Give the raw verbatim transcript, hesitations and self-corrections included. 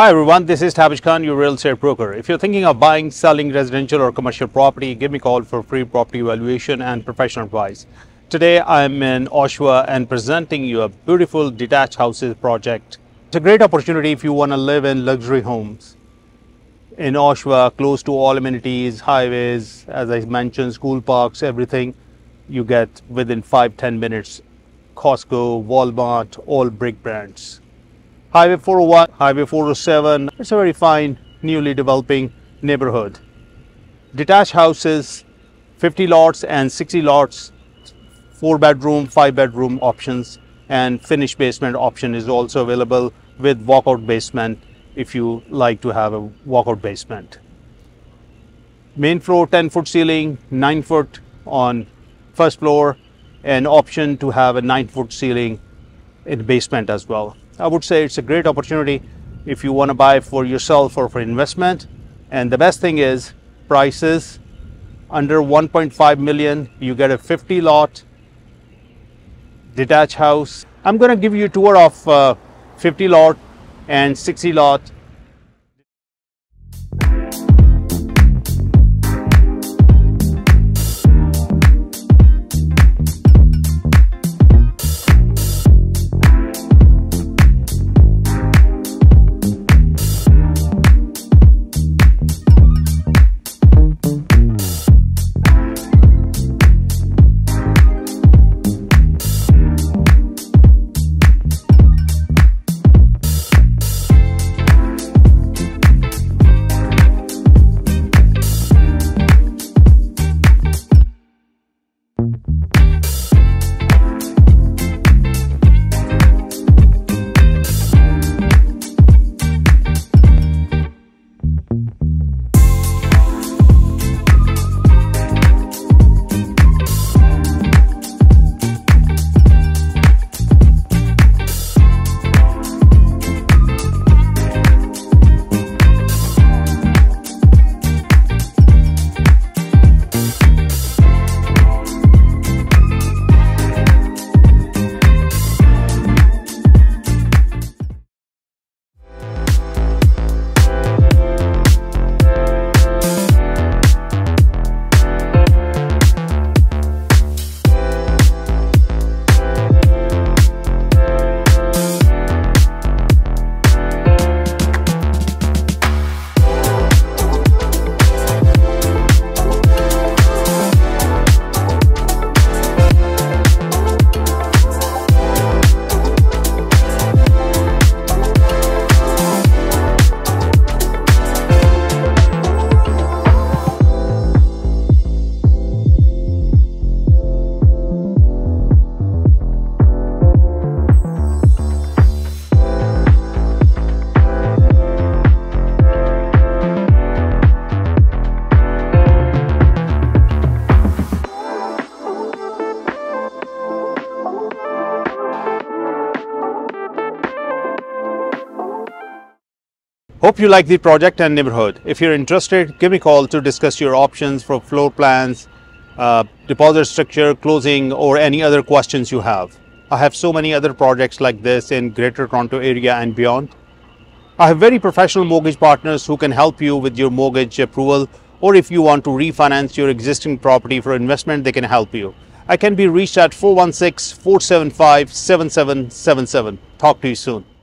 Hi everyone, this is Tabish Khan, your real estate broker. If you're thinking of buying, selling residential or commercial property, give me a call for free property valuation and professional advice. Today I'm in Oshawa and presenting you a beautiful detached houses project. It's a great opportunity if you want to live in luxury homes in Oshawa, close to all amenities, highways, as I mentioned, school parks, everything. You get within five to ten minutes. Costco, Walmart, all big brands. Highway four oh one, Highway four oh seven, it's a very fine, newly developing neighborhood. Detached houses, fifty lots and sixty lots, four bedroom, five bedroom options, and finished basement option is also available with walkout basement if you like to have a walkout basement. Main floor, ten foot ceiling, nine foot on first floor, and option to have a nine foot ceiling in the basement as well. I would say it's a great opportunity if you want to buy for yourself or for investment. And the best thing is prices under one point five million. You get a fifty lot detached house. I'm going to give you a tour of uh, fifty lot and sixty lot. Hope you like the project and neighborhood. If you're interested, give me a call to discuss your options for floor plans, uh, deposit structure, closing, or any other questions you have. I have so many other projects like this in Greater Toronto Area and beyond. I have very professional mortgage partners who can help you with your mortgage approval, or if you want to refinance your existing property for investment, they can help you. I can be reached at four one six, four seven five, seven seven seven seven. Talk to you soon.